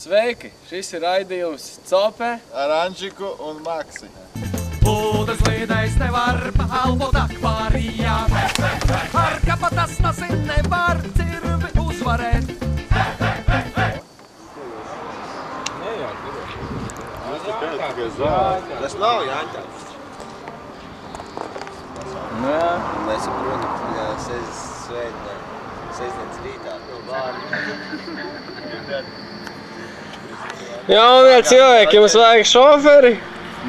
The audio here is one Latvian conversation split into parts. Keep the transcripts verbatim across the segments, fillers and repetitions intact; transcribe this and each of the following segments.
Sveiki! Šis ir raidījums Copes ar Andžiku un Maksi. Ūdens līdais nevar paelpot akvārijā, ar kapatas mazi nevar cirvi uzvarēt. Tas nav jāņķēts. Nē. Mēs saprotam, ka sestdienas rītā no bāri. Jaunie cilvēki, jums vajag šoferi?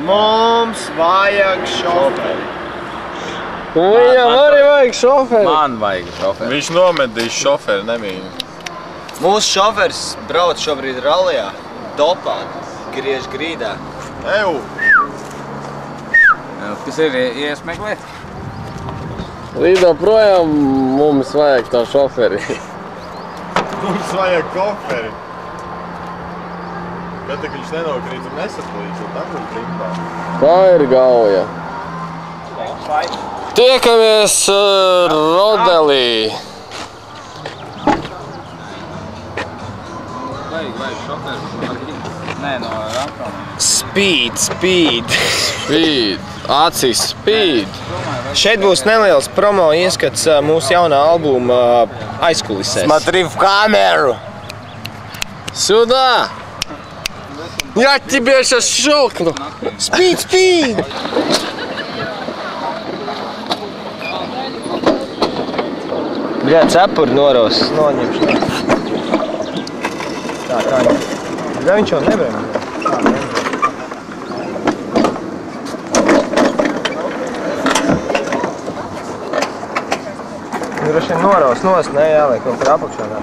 Mums vajag šoferi. Viņam arī vajag šoferi. Man vajag šoferi. Viņš nomedīs šoferi, nemīļu. Mūsu šoferis brauc šobrīd rallijā, dopā, griež grīdā. Eju! Kas ir iesmeklēt? Līdo projām mums vajag tā šoferi. Mums vajag koferi. Bet tā, ka viņš nenokrīt un nesaplīst, un tā kur gribā. Tā ir Gauja. Tiekamies rodelī. Vajag, vajag šoferu. Nē, no rampām. Spīd, spīd. Spīd. Acīs spīd. Šeit būs neliels promo ieskats mūsu jaunā albuma aizkulisēs. Smatri v kameru. Sudā! Я тебе сейчас щелкну! Спи, спи! Бля, цепур норос. Ну, не пшла. Так, Аня. Да, ничего, не берем? Droši vien noros nos, nejāliek kaut kur apakšanā.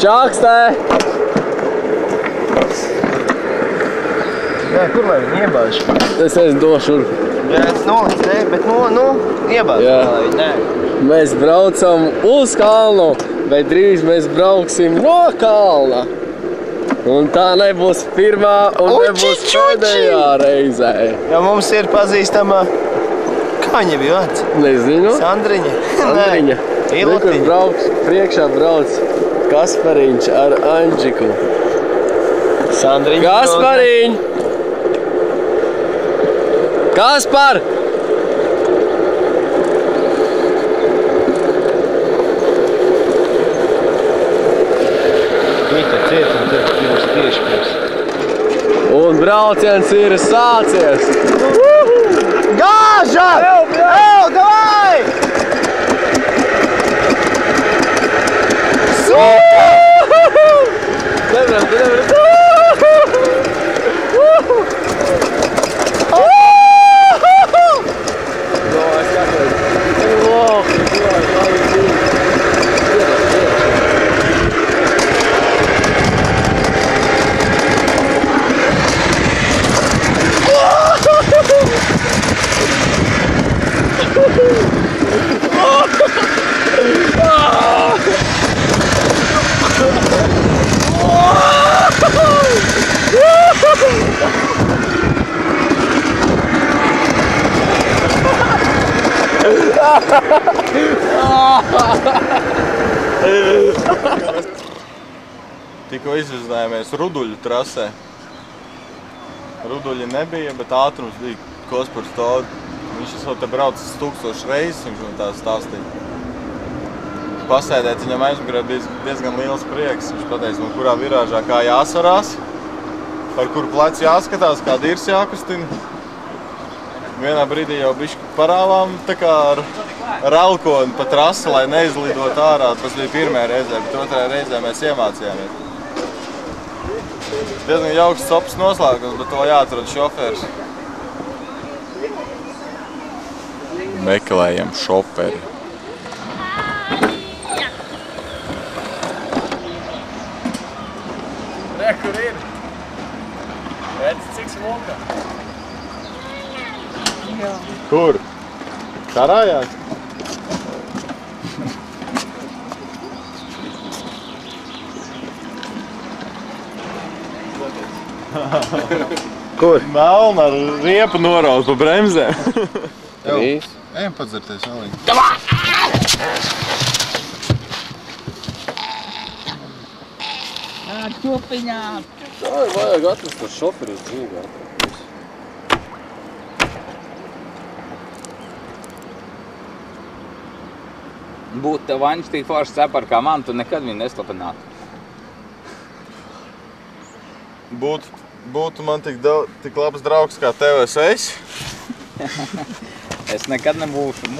Čakste! Jā, kur lai viņi iebāž? Es esmu došu. Jā, es noliks, ne, bet nu, nu, iebāž, lai viņi ne. Mēs braucam uz kalnu, bet drīz mēs brauksim no kalna. Un tā nebūs pirmā un nebūs pēdējā reizē. Jo mums ir pazīstama... Kā viņa bija vārds? Nezinu. Sandriņa. Sandriņa. Kur brauks, priekšā brauc Kaspariņš ar Andžiku. Sandriņš. Kaspariņ! Kaspar! Mita ciet un ciet pirms tieši pirms. Un brauciens ir sācies! Gauja! Eju, davai! Nevaram, tu nevaram. Tikko izvizinājāmies ruduļu trasē. Ruduļi nebija, bet ātrums bija Kaspars Čakste. Viņš esot te braucis tūkstošu reizes, viņš man tā stāstīja. Pasēdēt viņam aizmugurē diezgan liels prieks. Viņš pateica man, kurā virāžā kā jāsvarās, par kuru pleci jāskatās, kā dirs jākustina. Vienā brīdī jau bišķi parāvām tā kā ar ralkoni pa trasi, lai neizlidot ārā. Tas bija pirmajā reizē, bet otrajā reizē mēs iemācījāmies. Diezgan jauks Copes noslēgums, bet to jāatrod šoferis. Meklējam šoferi. Re, kur ir? Redzi, cik smulka? Kur? Karājās? Kur? Melna ar riepu norauz pa bremzēm. Trīs. Ejam padzerties, Alīgi. Čupiņā. Tā ir vajag atrast par šoferi uz dzīvē. Būtu tev vaņas tik forši cepar kā man, tu nekad viņu neslapinātu. Būtu. Būtu man tik, daudz, tik labs draugs kā tev es esi? Es nekad nebūšu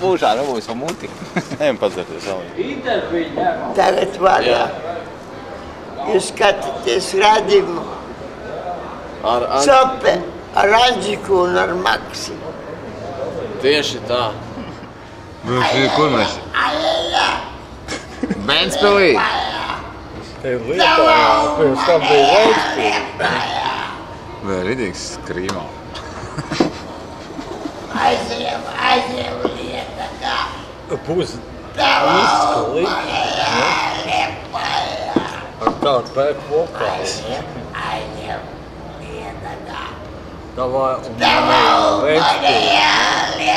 mūžā nebūs pa muti. Ejam padzerties, Alīgi. Tagad vaļā. Jūs skatāties radījumu. Cope ar Andžiku un ar Maksi. Tieši tā. Kur mēs? Benspilī. Tev lietā, pirms tam bija veikti. Vai ridīgs skrīmā. Aiziem, aiziem lieta kā. Pūs izskalīt. Ar tādu pēku vokālu. Aiziem, aiziem lieta kā. Tavā un manējā veikti.